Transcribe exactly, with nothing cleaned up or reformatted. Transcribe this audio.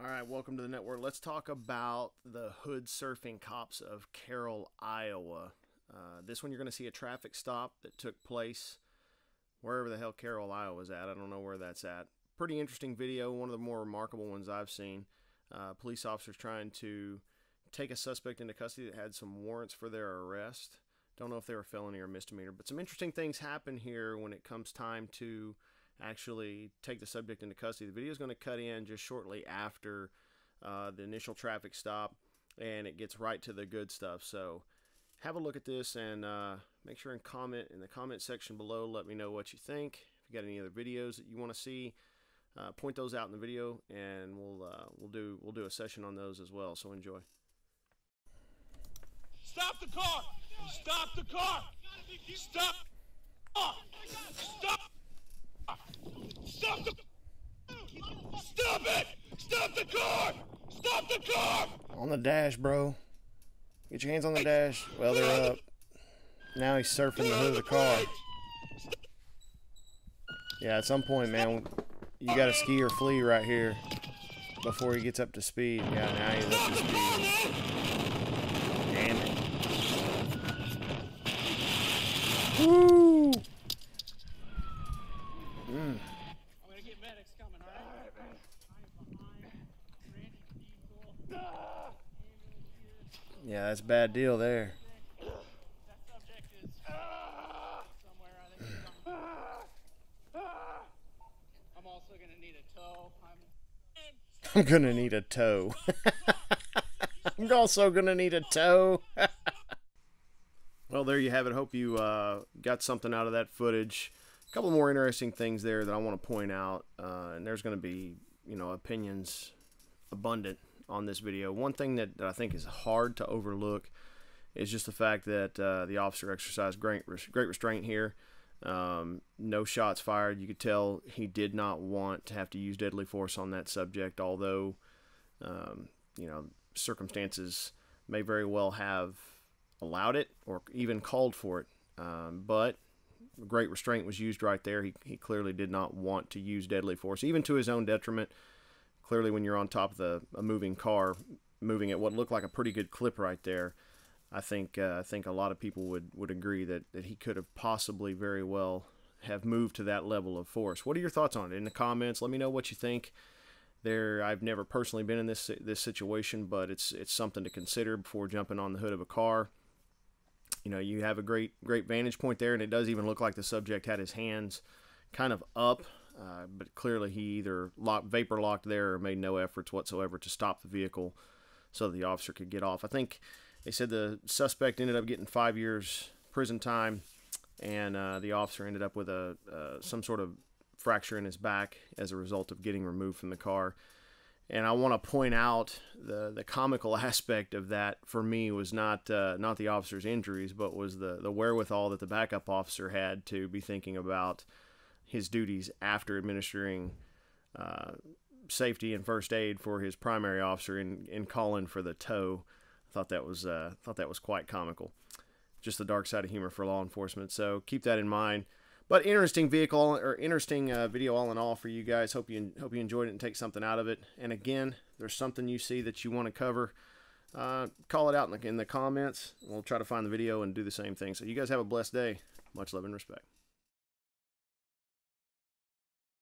All right, welcome to the network. Let's talk about the hood surfing cops of Carroll, Iowa. Uh, this one you're going to see a traffic stop that took place wherever the hell Carroll, Iowa is at. I don't know where that's at. Pretty interesting video, one of the more remarkable ones I've seen. Uh, police officers trying to take a suspect into custody that had some warrants for their arrest. Don't know if they were felony or misdemeanor, but some interesting things happen here when it comes time to actually take the subject into custody. The video is going to cut in just shortly after uh, the initial traffic stop, and it gets right to the good stuff. So have a look at this, and uh, make sure and comment in the comment section below. Let me know what you think. If you got any other videos that you want to see, uh, point those out in the video, and we'll uh, we'll do we'll do a session on those as well. So enjoy. Stop the car! Stop the car! Stop! Stop! Stop! Stop the! Stop it! Stop the car! Stop the car! On the dash, bro. Get your hands on the dash. Well, they're up. Now he's surfing the hood of the car. Yeah, at some point, man, you gotta ski or flee right here before he gets up to speed. Yeah, now he's up to speed. Damn it. Woo! Mm. I'm gonna get medics coming, all right? All right, I'm behind Randy Diesel. Ah. Yeah, that's a bad deal there. That subject is ah. somewhere. I think he's ah. Ah. I'm also gonna need a tow. I'm, I'm gonna need a tow. I'm also gonna need a tow. Well, there you have it. Hope you uh, got something out of that footage. A couple more interesting things there that I want to point out, uh, and there's going to be, you know, opinions abundant on this video. One thing that, that I think is hard to overlook is just the fact that uh, the officer exercised great great restraint here. Um, no shots fired. You could tell he did not want to have to use deadly force on that subject, although um, you know, circumstances may very well have allowed it or even called for it, um, but great restraint was used right there. He, he clearly did not want to use deadly force, even to his own detriment. Clearly, when you're on top of the, a moving car, moving at what looked like a pretty good clip right there, I think uh, I think a lot of people would, would agree that, that he could have possibly very well have moved to that level of force. What are your thoughts on it? In the comments, let me know what you think. There, I've never personally been in this this situation, but it's it's something to consider before jumping on the hood of a car. You know, you have a great, great vantage point there, and it does even look like the subject had his hands kind of up, uh, but clearly he either locked, vapor locked there or made no efforts whatsoever to stop the vehicle so the officer could get off. I think they said the suspect ended up getting five years prison time, and uh, the officer ended up with a uh, some sort of fracture in his back as a result of getting removed from the car. And I want to point out the, the comical aspect of that for me was not uh, not the officer's injuries, but was the, the wherewithal that the backup officer had to be thinking about his duties after administering uh, safety and first aid for his primary officer in, in calling for the tow. I thought that was uh, thought that was quite comical. Just the dark side of humor for law enforcement. So keep that in mind. But interesting vehicle or interesting uh, video all in all for you guys. Hope you hope you enjoyed it and take something out of it. And again, there's something you see that you want to cover, uh, call it out in the, in the comments. We'll try to find the video and do the same thing. So you guys have a blessed day. Much love and respect.